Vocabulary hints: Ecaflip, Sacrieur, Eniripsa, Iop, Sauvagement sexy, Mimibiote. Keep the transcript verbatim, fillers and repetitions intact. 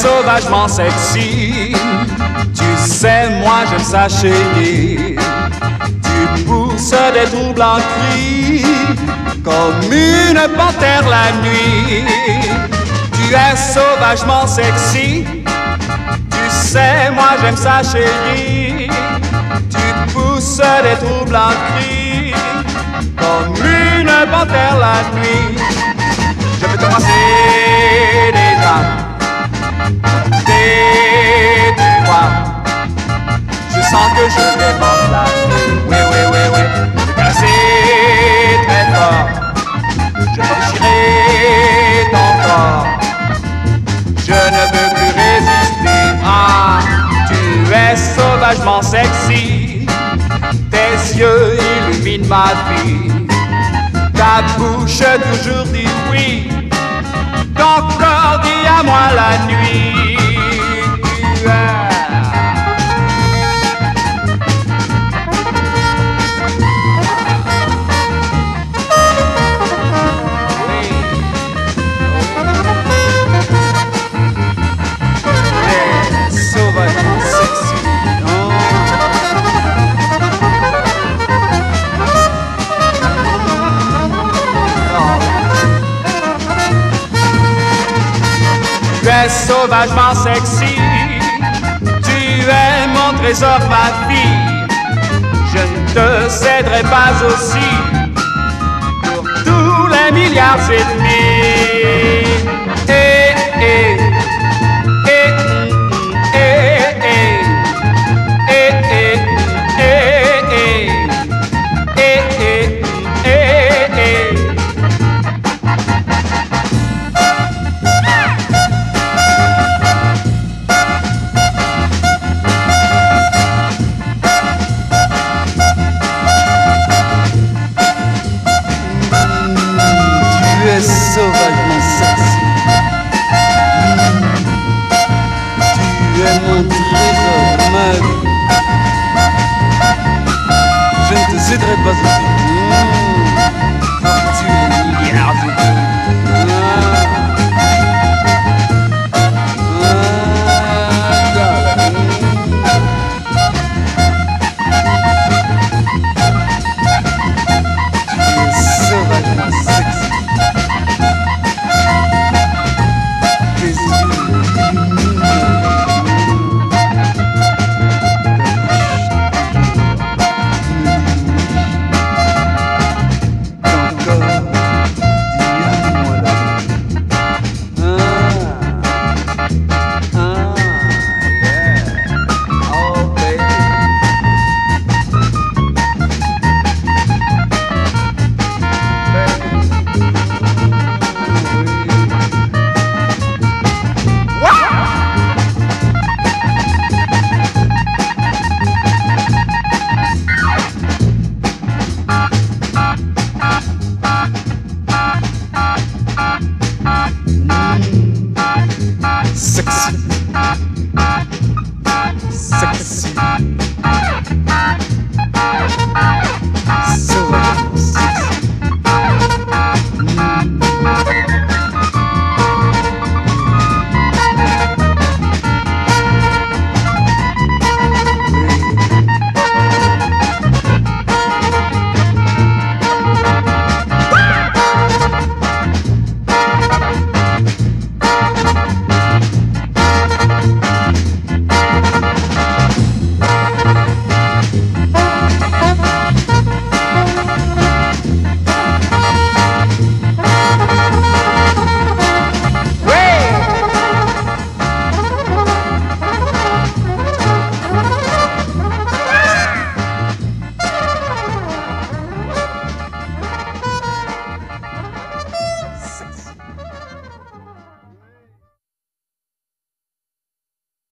sauvagement sexy. Tu sais, moi j'aime ça chérie. Tu pousses des troublants cris comme une panthère la nuit. Tu es sauvagement sexy. Tu sais, moi j'aime ça chérie. Tu pousses des troublants cris comme une panthère la nuit. Je vais te brasser déjà. Je sens que je vais m'enflammer. Oui, oui, oui, oui. Je vais casser très fort. Je déchirerai ton corps. Je ne veux plus résister. Ah, tu es sauvagement sexy. Tes yeux illuminent ma vie. Ta bouche toujours dit oui. Ton corps dit à moi la nuit. Tu es Tu es sauvagement sexy, tu es mon trésor, ma fille. Je ne te céderai pas aussi pour tous les milliards et demi. Eh, eh, eh, eh, eh, eh, eh, eh, eh, eh, eh, eh. Sauvagement sexy, tu es mon trésor, ma vie. Je ne te céderai pas.